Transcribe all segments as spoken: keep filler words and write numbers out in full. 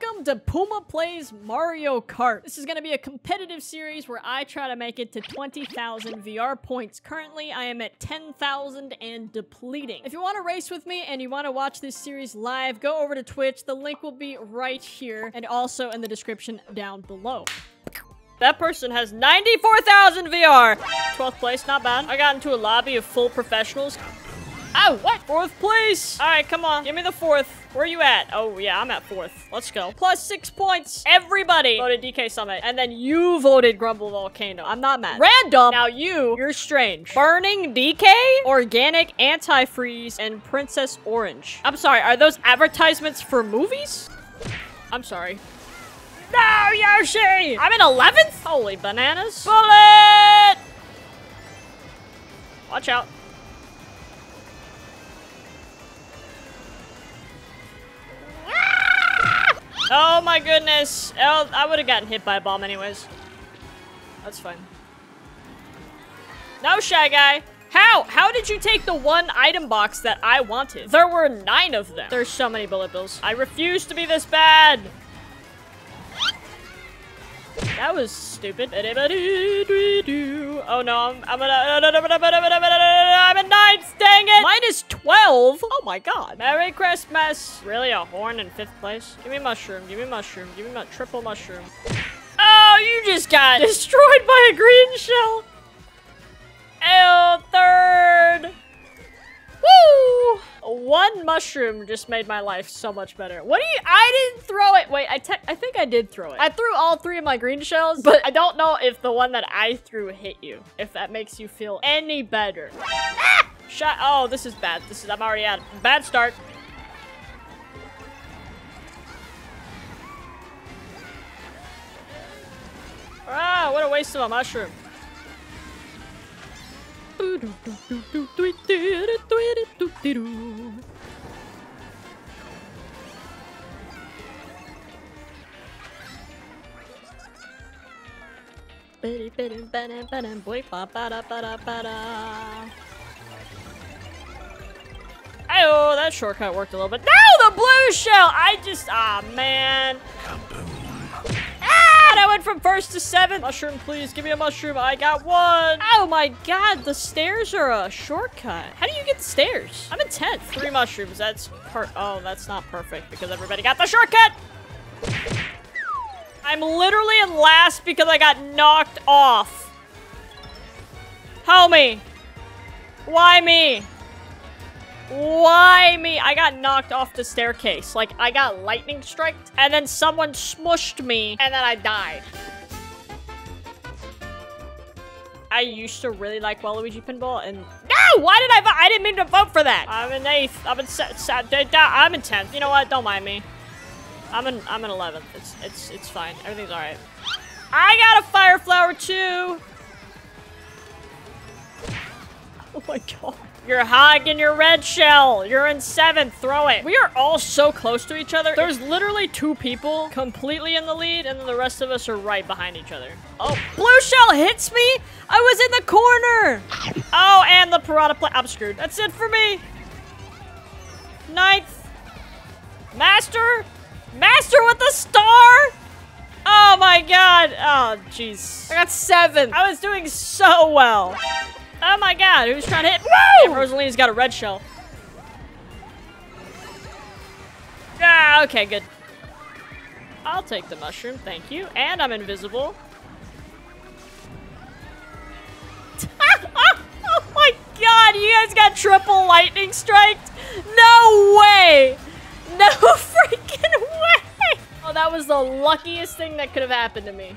Welcome to Puma Plays Mario Kart. This is going to be a competitive series where I try to make it to twenty thousand V R points. Currently, I am at ten thousand and depleting. If you want to race with me and you want to watch this series live, go over to Twitch. The link will be right here and also in the description down below. That person has ninety-four thousand V R. twelfth place, not bad. I got into a lobby of full professionals. Oh, what? Fourth place. All right, come on. Give me the fourth. Where are you at? Oh, yeah, I'm at fourth. Let's go. Plus six points. Everybody voted D K Summit. And then you voted Grumble Volcano. I'm not mad. Random. Now you, you're strange. Burning D K, Organic Antifreeze, and Princess Orange. I'm sorry. Are those advertisements for movies? I'm sorry. No, Yoshi! I'm in eleventh? Holy bananas. Bullet! Watch out. Oh my goodness. Oh, I would have gotten hit by a bomb anyways. That's fine. No, Shy Guy. How? How did you take the one item box that I wanted? There were nine of them. There's so many bullet bills. I refuse to be this bad. That was stupid. Oh no, I'm, I'm gonna... I'm at ninth, dang it! Minus twelve? Oh my god. Merry Christmas. Really, a horn in fifth place? Give me mushroom, give me mushroom, give me my triple mushroom. Oh, you just got destroyed by a green shell. Ew, third. Woo! One mushroom just made my life so much better. What do you- I didn't throw it. Wait, I, te I think I did throw it. I threw all three of my green shells, but I don't know if the one that I threw hit you. If that makes you feel any better. Ah! Shot. Oh, this is bad. This is- I'm already at a bad start. Ah, what a waste of a mushroom. Oh, that shortcut worked a little bit. No, the blue shell! I just... Ah, oh, man. I went from first to seventh. Mushroom, please. Give me a mushroom. I got one. Oh my god. The stairs are a shortcut. How do you get the stairs? I'm in tenth. Three mushrooms. That's per- Oh, that's not perfect because everybody got the shortcut. I'm literally in last because I got knocked off. Homie. Why me? Why me? I got knocked off the staircase. Like, I got lightning striked, and then someone smushed me, and then I died. I used to really like Waluigi Pinball, and... No! Why did I vote? I didn't mean to vote for that! I'm in eighth. I'm in seventh. I'm in tenth. You know what? Don't mind me. I'm in I'm in eleventh. It's, it's, it's fine. Everything's alright. I got a fire flower, too! Oh my god. You're hogging your red shell. You're in seventh. Throw it. We are all so close to each other. There's literally two people completely in the lead, and then the rest of us are right behind each other. Oh, blue shell hits me. I was in the corner. Oh, and the piranha plant. I'm screwed. That's it for me. Ninth. Master. Master with the star. Oh, my God. Oh, jeez. I got seventh. I was doing so well. Oh my god, who's trying to hit? Woo! Damn, Rosalina's got a red shell. Ah, okay, good. I'll take the mushroom, thank you. And I'm invisible. Oh my god, you guys got triple lightning strike? No way! No freaking way! Oh, that was the luckiest thing that could have happened to me.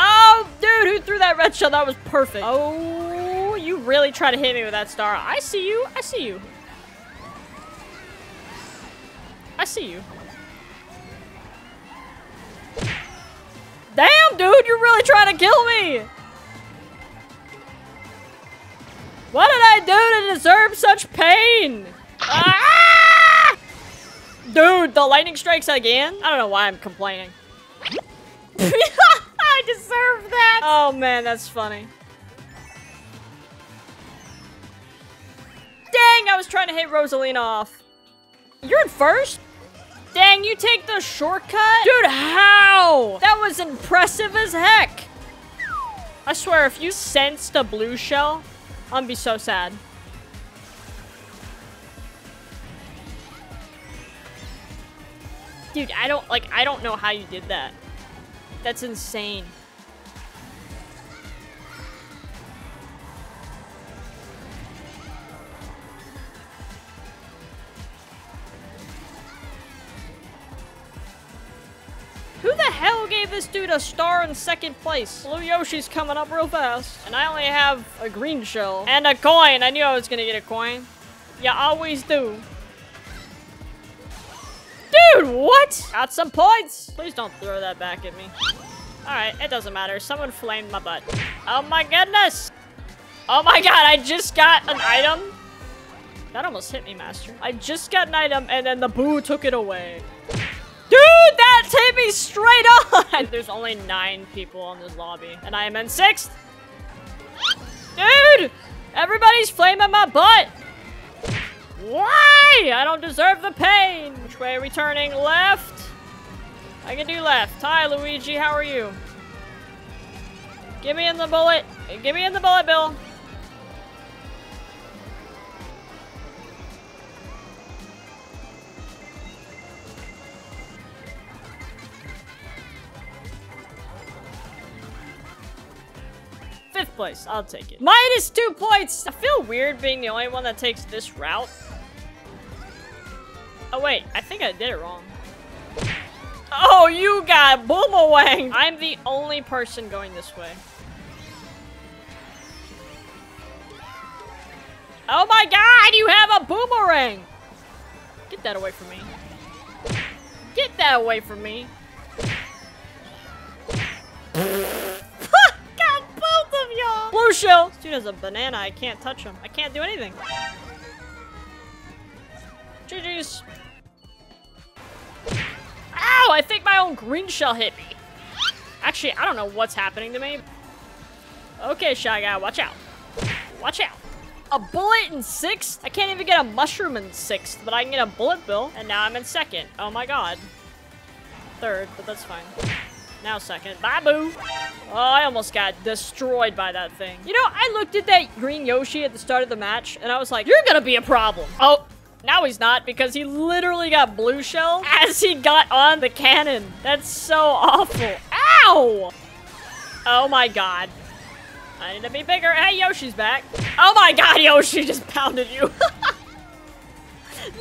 Oh, dude, who threw that red shell? That was perfect. Oh, you really try to hit me with that star. I see you. I see you. I see you. Damn, dude, you're really trying to kill me. What did I do to deserve such pain? Ah! Dude, the lightning strikes again? I don't know why I'm complaining. I deserve that! Oh man, that's funny. Dang, I was trying to hit Rosalina off. You're in first? Dang, you take the shortcut? Dude, how? That was impressive as heck. I swear, if you sensed a blue shell, I'm gonna be so sad. Dude, I don't, like, I don't know how you did that. That's insane. Who the hell gave this dude a star in second place? Blue Yoshi's coming up real fast. And I only have a green shell. And a coin. I knew I was gonna get a coin. You always do. Dude, what? Got some points. Please don't throw that back at me. All right, it doesn't matter. Someone flamed my butt. Oh my goodness. Oh my God, I just got an item. That almost hit me, Master. I just got an item and then the boo took it away. Dude, that hit me straight on. Dude, there's only nine people on this lobby and I am in sixth. Dude, everybody's flaming my butt. Why? I don't deserve the pain. Which way are we turning? Left? I can do left. Hi, Luigi. How are you? Give me in the bullet. Give me in the bullet, Bill. Fifth place. I'll take it. Minus two points. I feel weird being the only one that takes this route. Oh, wait. I think I did it wrong. Oh, you got boomawang. I'm the only person going this way. Oh, my God. You have a boomerang. Get that away from me. Get that away from me. Got both of y'all. Blue shell. This dude has a banana. I can't touch him. I can't do anything. G G's. Ow! I think my own green shell hit me. Actually, I don't know what's happening to me. Okay, Shy Guy, watch out. Watch out. A bullet in sixth? I can't even get a mushroom in sixth, but I can get a bullet bill. And now I'm in second. Oh my God. Third, but that's fine. Now second. Bye, boo. Oh, I almost got destroyed by that thing. You know, I looked at that green Yoshi at the start of the match, and I was like, you're gonna be a problem. Oh. Now he's not, because he literally got blue shell as he got on the cannon. That's so awful. Ow! Oh my God. I need to be bigger. Hey, Yoshi's back. Oh my God, Yoshi just pounded you. No, he took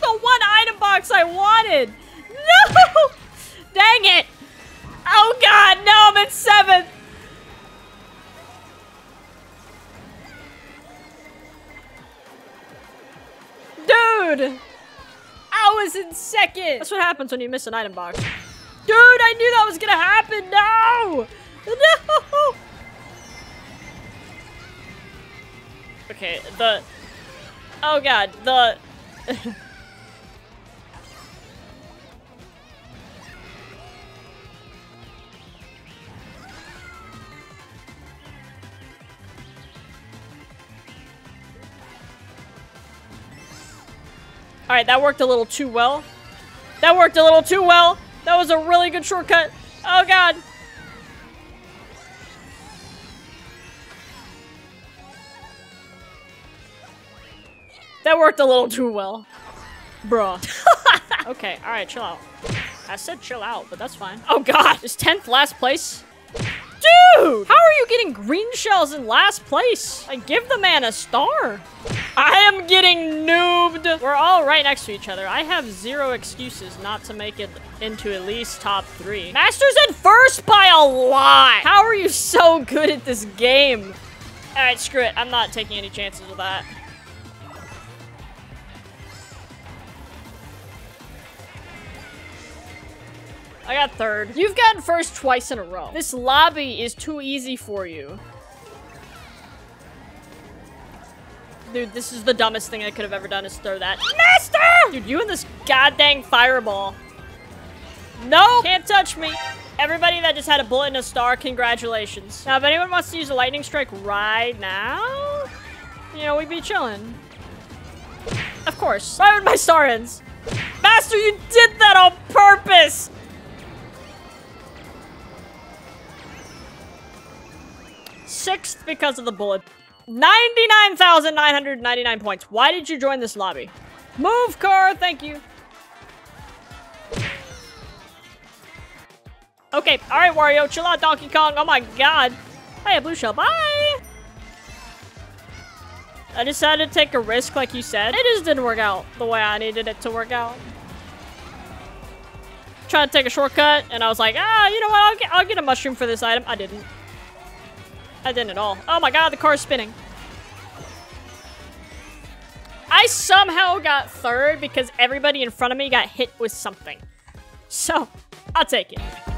the one item box I wanted. No! Dang it. Oh God, no, I'm in seventh. Dude, I was in second. That's what happens when you miss an item box. Dude, I knew that was gonna happen. No, no. Okay, the. Oh God, the. All right, that worked a little too well. That worked a little too well. That was a really good shortcut. Oh, God. That worked a little too well. Bruh. Okay, all right, chill out. I said chill out, but that's fine. Oh, God. Is tenth last place? Dude, how are you getting green shells in last place? I give the man a star. I am getting noobed. We're all right next to each other. I have zero excuses not to make it into at least top three. Master's in first by a lot. How are you so good at this game? All right, screw it. I'm not taking any chances with that. I got third. You've gotten first twice in a row. This lobby is too easy for you. Dude, this is the dumbest thing I could have ever done is throw that. Master! Dude, you and this goddamn fireball. No, can't touch me. Everybody that just had a bullet and a star, congratulations. Now, if anyone wants to use a lightning strike right now, you know, we'd be chilling. Of course. Why would my star ends? Master, you did that on purpose! Sixth because of the bullet. ninety-nine thousand nine hundred ninety-nine points. Why did you join this lobby? Move car, thank you. Okay, all right, Wario, chill out, Donkey Kong. Oh my God. Hiya, Blue Shell, bye. I decided to take a risk, like you said. It just didn't work out the way I needed it to work out. Tried to take a shortcut, and I was like, ah, you know what? I'll get, I'll get a mushroom for this item. I didn't. I didn't at all. Oh my God, the car's spinning. I somehow got third because everybody in front of me got hit with something. So, I'll take it.